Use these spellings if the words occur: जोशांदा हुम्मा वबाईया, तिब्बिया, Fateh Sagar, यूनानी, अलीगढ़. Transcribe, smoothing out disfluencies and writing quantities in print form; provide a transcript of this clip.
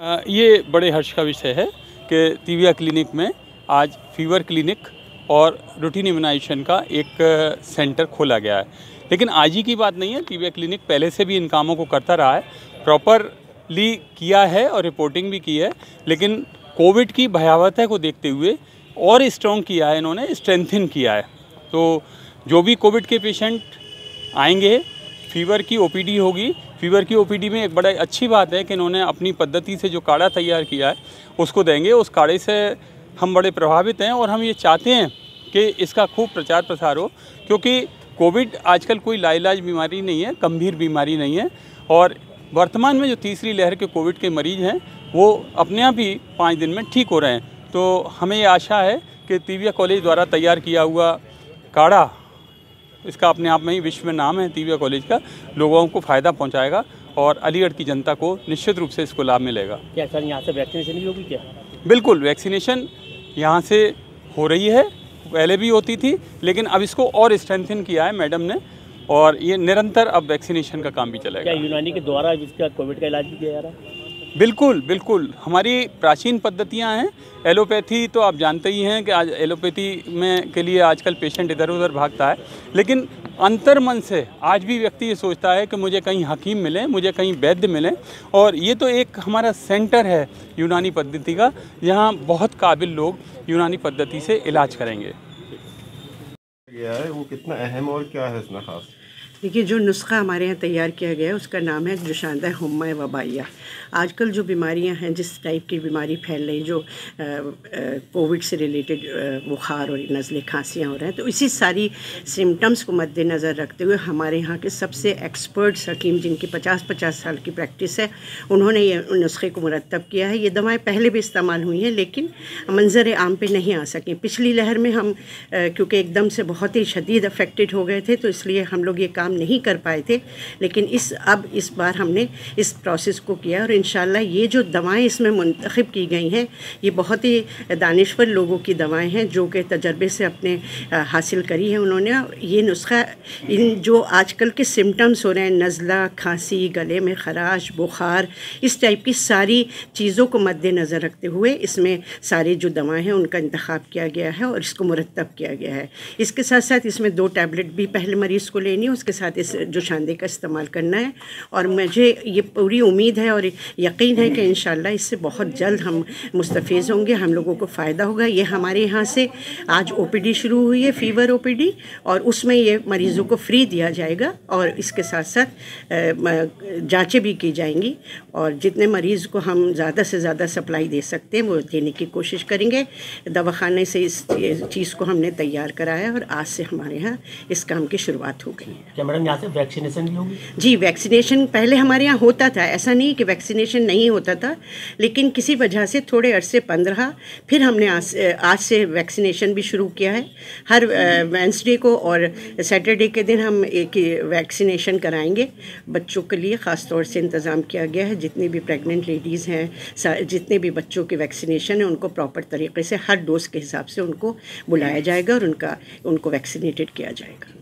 ये बड़े हर्ष का विषय है कि तिब्बिया क्लिनिक में आज फीवर क्लिनिक और रूटीन इम्यूनाइजेशन का एक सेंटर खोला गया है। लेकिन आज ही की बात नहीं है, तिब्बिया क्लिनिक पहले से भी इन कामों को करता रहा है, प्रॉपरली किया है और रिपोर्टिंग भी की है। लेकिन कोविड की भयावहता को देखते हुए और स्ट्रॉन्ग किया है, इन्होंने स्ट्रेंथन किया है। तो जो भी कोविड के पेशेंट आएंगे, फीवर की ओपीडी होगी। फीवर की ओपीडी में एक बड़ा अच्छी बात है कि इन्होंने अपनी पद्धति से जो काढ़ा तैयार किया है उसको देंगे। उस काढ़े से हम बड़े प्रभावित हैं और हम ये चाहते हैं कि इसका खूब प्रचार प्रसार हो, क्योंकि कोविड आजकल कोई लाइलाज बीमारी नहीं है, गंभीर बीमारी नहीं है। और वर्तमान में जो तीसरी लहर के कोविड के मरीज़ हैं वो अपने आप ही 5 दिन में ठीक हो रहे हैं। तो हमें ये आशा है कि तिब्बिया कॉलेज द्वारा तैयार किया हुआ काढ़ा, इसका अपने आप में ही विश्व में नाम है तिब्बिया कॉलेज का, लोगों को फ़ायदा पहुंचाएगा और अलीगढ़ की जनता को निश्चित रूप से इसको लाभ मिलेगा। क्या सर यहाँ से वैक्सीनेशन भी होगी क्या? बिल्कुल, वैक्सीनेशन यहाँ से हो रही है, पहले भी होती थी, लेकिन अब इसको और स्ट्रेंथन किया है मैडम ने और ये निरंतर अब वैक्सीनेशन का काम भी चलेगा। क्या यूनानी के द्वारा इसका कोविड का इलाज भी किया जा रहा है? बिल्कुल बिल्कुल, हमारी प्राचीन पद्धतियाँ हैं। एलोपैथी तो आप जानते ही हैं कि आज एलोपैथी में के लिए आजकल पेशेंट इधर उधर भागता है, लेकिन अंतर्मन से आज भी व्यक्ति ये सोचता है कि मुझे कहीं हकीम मिले, मुझे कहीं वैद्य मिले। और ये तो एक हमारा सेंटर है यूनानी पद्धति का, यहाँ बहुत काबिल लोग यूनानी पद्धति से इलाज करेंगे। वो कितना अहम और क्या है इसमें खास? देखिए, जो नुस्खा हमारे यहाँ तैयार किया गया है उसका नाम है जोशांदा हुम्मा वबाईया। आजकल जो बीमारियां हैं, जिस टाइप की बीमारी फैल रही, जो कोविड से रिलेटेड बुखार और नज़ले खांसियाँ हो रहे हैं, तो इसी सारी सिम्टम्स को मद्देनज़र रखते हुए हमारे यहाँ के सबसे एक्सपर्ट्स हकीम, जिनकी 50-50 साल की प्रैक्टिस है, उन्होंने ये नुस्खे को मुरतब किया है। ये दवाएँ पहले भी इस्तेमाल हुई हैं लेकिन मंजर आम पर नहीं आ सकें। पिछली लहर में हम क्योंकि एकदम से बहुत ही शदीद अफेक्टेड हो गए थे, तो इसलिए हम लोग ये नहीं कर पाए थे, लेकिन इस बार हमने इस प्रोसेस को किया और इंशाल्लाह ये जो दवाएं इसमें मुंतखब की गई हैं ये बहुत ही दानिशवर लोगों की दवाएं हैं जो कि तजर्बे से अपने हासिल करी है उन्होंने। ये नुस्खा इन जो आजकल के सिम्टम्स हो रहे हैं, नज़ला, खांसी, गले में खराश, बुखार, इस टाइप की सारी चीज़ों को मद्देनज़र रखते हुए इसमें सारे जो दवाएँ हैं उनका इंतखाब किया गया है और इसको मुरतब किया गया है। इसके साथ साथ इसमें 2 टैबलेट भी पहले मरीज़ को लेनी है, उसके साथ इस जोशांदे का इस्तेमाल करना है। और मुझे ये पूरी उम्मीद है और यकीन है कि इंशाल्लाह इससे बहुत जल्द हम मुस्तफ़ीज़ होंगे, हम लोगों को फ़ायदा होगा। ये हमारे यहाँ से आज ओपीडी शुरू हुई है, फ़ीवर ओपीडी, और उसमें ये मरीज़ों को फ्री दिया जाएगा और इसके साथ साथ जाँचें भी की जाएंगी और जितने मरीज़ को हम ज़्यादा से ज़्यादा सप्लाई दे सकते हैं वो देने की कोशिश करेंगे। दवाखाने से इस चीज़ को हमने तैयार कराया और आज से हमारे यहाँ इस काम की शुरुआत हो गई है। मैडम, यहाँ से वैक्सीनेशन भी होगी? जी, वैक्सीनेशन पहले हमारे यहाँ होता था, ऐसा नहीं कि वैक्सीनेशन नहीं होता था, लेकिन किसी वजह से थोड़े अरसे बंद रहा। फिर हमने आज से वैक्सीनेशन भी शुरू किया है। हर वेंसडे को और सैटरडे के दिन हम एक वैक्सीनेशन कराएंगे। बच्चों के लिए ख़ास तौर से इंतज़ाम किया गया है, जितनी भी प्रेगनेंट लेडीज़ हैं, जितने भी बच्चों के वैक्सीनेशन हैं उनको प्रॉपर तरीके से हर डोज के हिसाब से उनको बुलाया जाएगा और उनको वैक्सीनेटेड किया जाएगा।